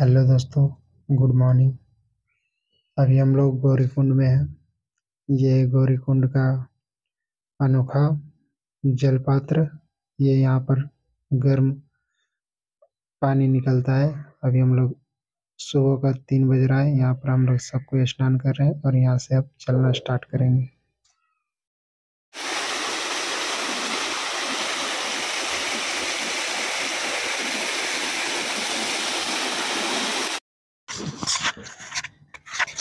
Hello दोस्तों, good morning. अभी हम लोग गौरी कुंड में हैं। ये गौरी कुंड का अनोखा जलपात्र, ये यहाँ पर गर्म पानी निकलता है। अभी हम लोग सुबह का 3 बज रहा है। यहाँ पर हम लोग सबको स्नान कर रहे हैं और यहाँ से अब चलना स्टार्ट करेंगे।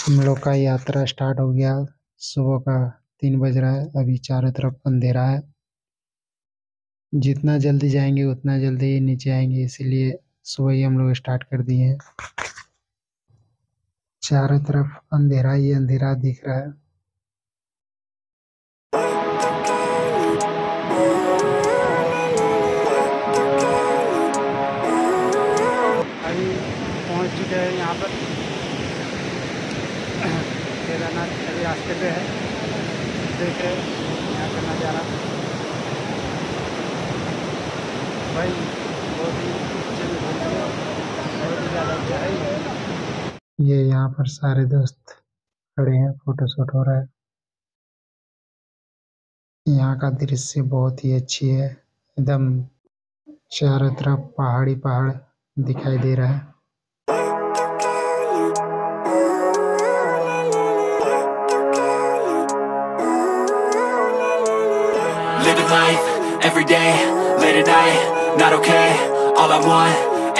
हम लोग का यात्रा स्टार्ट हो गया। सुबह का 3 बज रहा है। अभी चारों तरफ अंधेरा है। जितना जल्दी जाएंगे उतना जल्दी नीचे आएंगे, इसीलिए सुबह ही हम लोग स्टार्ट कर दिए हैं। चारों तरफ अंधेरा ही अंधेरा दिख रहा है। अभी पहुंच चुके हैं यहाँ पर केदारनाथ। अभी रास्ते पे है, देख रहे यहाँ का नज़ारा। भाई बहुत ही ज़्यादा अच्छा है। ये यहाँ पर सारे दोस्त खड़े हैं, फोटो शूट हो रहा है। यहाँ का दृश्य बहुत ही अच्छी है। एकदम चारों तरफ पहाड़ी पहाड़ दिखाई दे रहा है। Every day, late at night, not okay, all I want,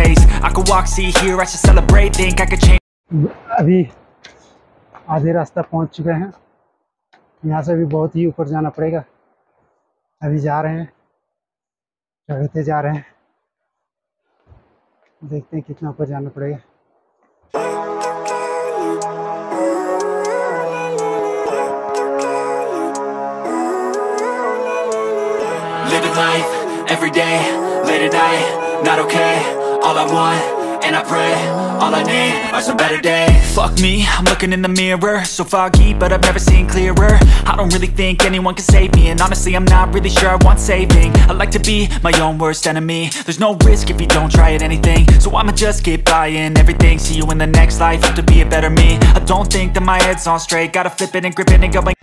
days. I could walk, see, hear, I should celebrate. Think I could change. अभी आधे रास्ता पहुंच चुके हैं। यहाँ से भी बहुत ही ऊपर जाना पड़ेगा। अभी जा रहे हैं, चढ़ते जा रहे हैं, देखते हैं कितना ऊपर जाना पड़ेगा। Life every day, late at night, not okay, all I want, and I pray, all I need are some better days. Fuck me, I'm looking in the mirror, so foggy, but I've never seen clearer. I don't really think anyone can save me, and honestly, I'm not really sure I want saving. I like to be my own worst enemy, there's no risk if you don't try at anything. So I'ma just keep buying everything, see you in the next life, have to be a better me. I don't think that my head's on straight, gotta flip it and grip it and go and...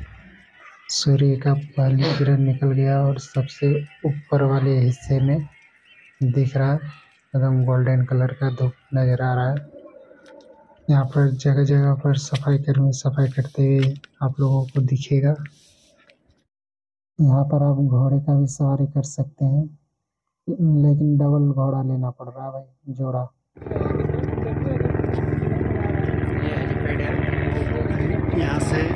सूर्य का पहली किरण निकल गया और सबसे ऊपर वाले हिस्से में दिख रहा है। एकदम गोल्डन कलर का धूप नज़र आ रहा है। यहाँ पर जगह जगह पर सफाई करते हुए आप लोगों को दिखेगा। यहाँ पर आप घोड़े का भी सवारी कर सकते हैं, लेकिन डबल घोड़ा लेना पड़ रहा है भाई, जोड़ा। यहाँ से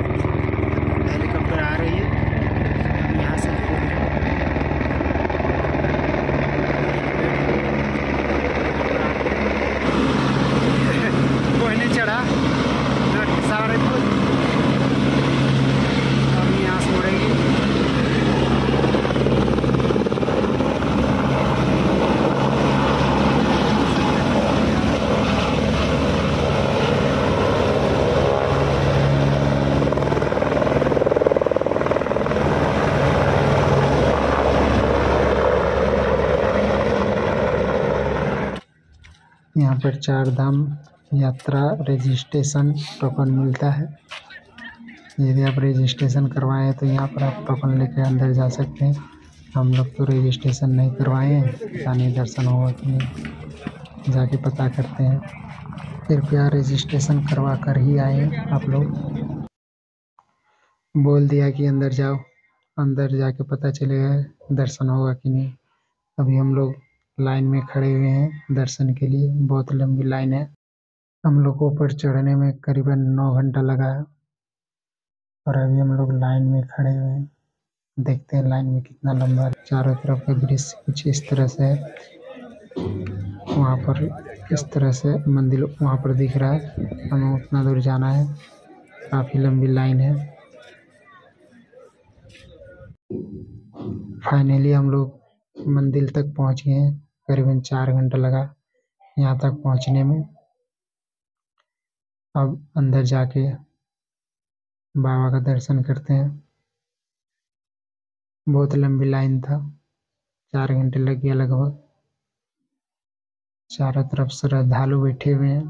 यहाँ पर चार धाम यात्रा रजिस्ट्रेशन टोकन मिलता है। यदि आप रजिस्ट्रेशन करवाएं तो यहाँ पर आप टोकन लेकर अंदर जा सकते हैं। हम लोग तो रजिस्ट्रेशन नहीं करवाए हैं, पता नहीं दर्शन होगा कि नहीं, जाके पता करते हैं। कृपया रजिस्ट्रेशन करवा कर ही आए आप लोग। बोल दिया कि अंदर जाओ, अंदर जाके पता चलेगा दर्शन होगा कि नहीं। अभी हम लोग लाइन में खड़े हुए हैं दर्शन के लिए। बहुत लंबी लाइन है। हम लोग को ऊपर चढ़ने में करीबन 9 घंटा लगा है और अभी हम लोग लाइन में खड़े हुए हैं। देखते हैं लाइन में कितना लंबा है। चारों तरफ का दृश्य कुछ इस तरह से है। वहाँ पर इस तरह से मंदिर वहाँ पर दिख रहा है। हमें उतना दूर जाना है, काफ़ी लंबी लाइन है। फाइनली हम लोग मंदिर तक पहुँच गए हैं। करीबन 4 घंटा लगा यहाँ तक पहुँचने में। अब अंदर जाके बाबा का दर्शन करते हैं। बहुत लंबी लाइन था, 4 घंटे लग गया लगभग। चारों तरफ श्रद्धालु बैठे हुए हैं।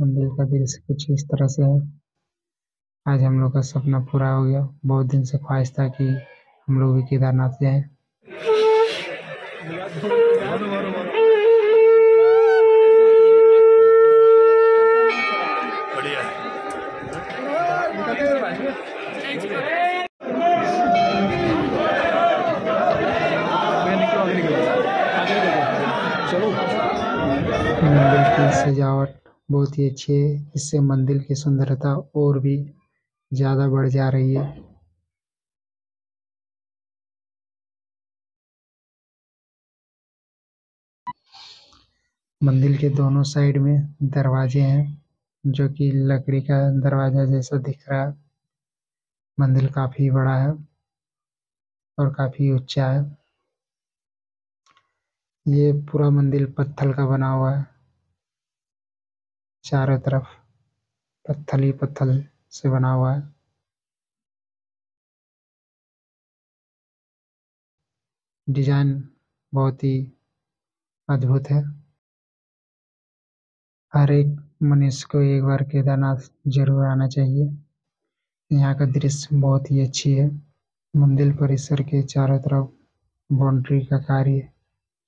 मंदिर का दृश्य कुछ इस तरह से है। आज हम लोग का सपना पूरा हो गया। बहुत दिन से ख्वाहिश था कि हम लोग भी केदारनाथ जाएं। मंदिर की सजावट बहुत ही अच्छी है, इससे मंदिर की सुंदरता और भी ज़्यादा बढ़ जा रही है। मंदिर के दोनों साइड में दरवाजे हैं, जो कि लकड़ी का दरवाजा जैसा दिख रहा है। मंदिर काफ़ी बड़ा है और काफ़ी ऊंचा है। ये पूरा मंदिर पत्थर का बना हुआ है, चारों तरफ पत्थर ही पत्थर से बना हुआ है। डिजाइन बहुत ही अद्भुत है। हर एक मनुष्य को एक बार केदारनाथ जरूर आना चाहिए। यहाँ का दृश्य बहुत ही अच्छी है। मंदिर परिसर के चारों तरफ बाउंड्री का कार्य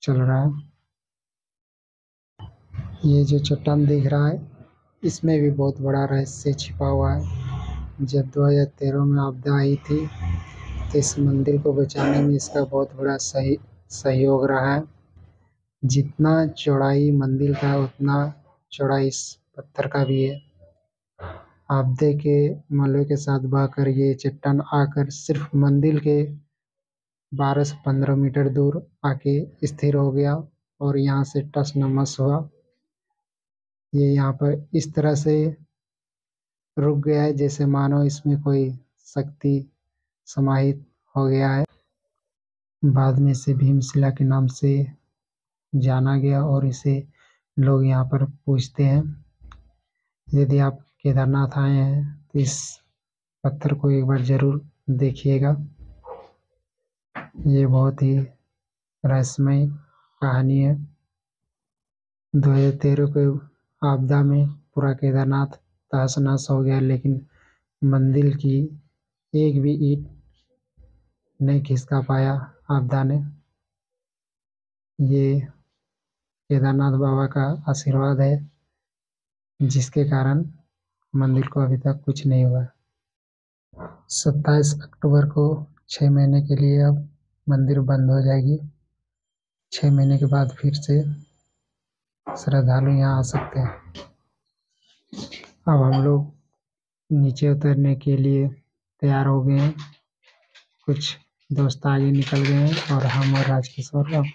चल रहा है। ये जो चट्टान दिख रहा है, इसमें भी बहुत बड़ा रहस्य छिपा हुआ है। जब 2013 में आपदा आई थी तो इस मंदिर को बचाने में इसका बहुत बड़ा सहयोग रहा है। जितना चौड़ाई मंदिर का, उतना चौड़ाई इस पत्थर का भी है। आपदे के मलबे के साथ बहकर ये चट्टान आकर सिर्फ मंदिर के 12 से 15 मीटर दूर आके स्थिर हो गया और यहाँ से टस न मस हुआ। ये यहाँ पर इस तरह से रुक गया है जैसे मानो इसमें कोई शक्ति समाहित हो गया है। बाद में इसे भीमशिला के नाम से जाना गया और इसे लोग यहाँ पर पूजते हैं। यदि आप केदारनाथ आए हैं तो इस पत्थर को एक बार ज़रूर देखिएगा। ये बहुत ही रहस्यमय कहानी है। 2013 के आपदा में पूरा केदारनाथ तहस नहस हो गया, लेकिन मंदिर की एक भी ईंट नहीं खिसका पाया आपदा ने। ये केदारनाथ बाबा का आशीर्वाद है, जिसके कारण मंदिर को अभी तक कुछ नहीं हुआ। 27 अक्टूबर को 6 महीने के लिए अब मंदिर बंद हो जाएगी। 6 महीने के बाद फिर से श्रद्धालु यहाँ आ सकते हैं। अब हम लोग नीचे उतरने के लिए तैयार हो गए हैं। कुछ दोस्त आगे निकल गए हैं और हम और राज किशोर अब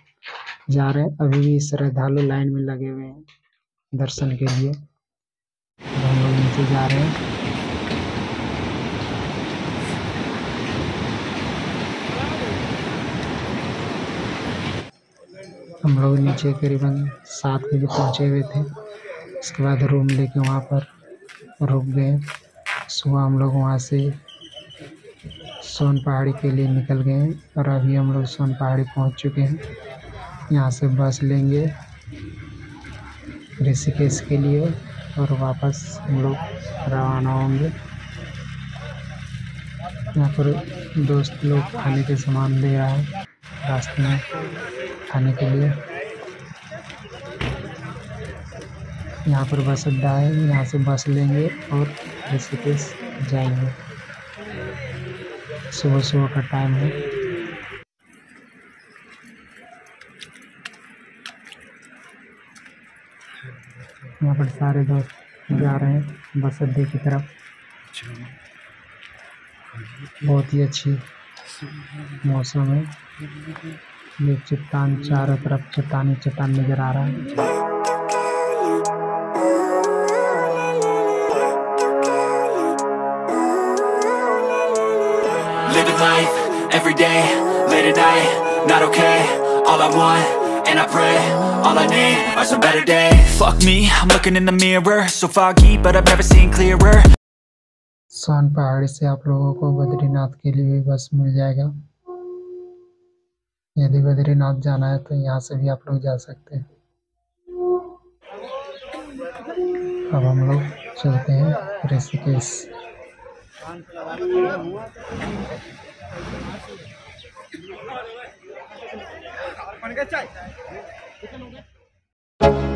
जा रहे हैं। अभी भी श्रद्धालु लाइन में लगे हुए हैं दर्शन के लिए। अब हम लोग नीचे जा रहे हैं। हम लोग नीचे करीबन 7 बजे पहुँचे हुए थे। उसके बाद रूम लेके वहाँ पर रुक गए। सुबह हम लोग वहाँ से सोन पहाड़ी के लिए निकल गए और अभी हम लोग सोन पहाड़ी पहुँच चुके हैं। यहाँ से बस लेंगे ऋषिकेश के लिए और वापस हम लोग रवाना होंगे। यहाँ पर दोस्त लोग खाने के सामान ले रहा है रास्ते में खाने के लिए। यहाँ पर बस अड्डा है, यहाँ से बस लेंगे और ऋषिकेश जाएंगे। सुबह सुबह का टाइम है। यहाँ पर सारे दोस्त जा रहे हैं बस अड्डे की तरफ। बहुत ही अच्छी मौसम है, ये चट्टान, चारों तरफ चट्टान ही चट्टान नजर आ रहा है। सोन पहाड़ी से आप लोगों को बद्रीनाथ के लिए भी बस मिल जाएगा। यदि बद्रीनाथ जाना है तो यहाँ से भी आप लोग जा सकते हैं। अब हम लोग चलते हैं ऋषिकेश।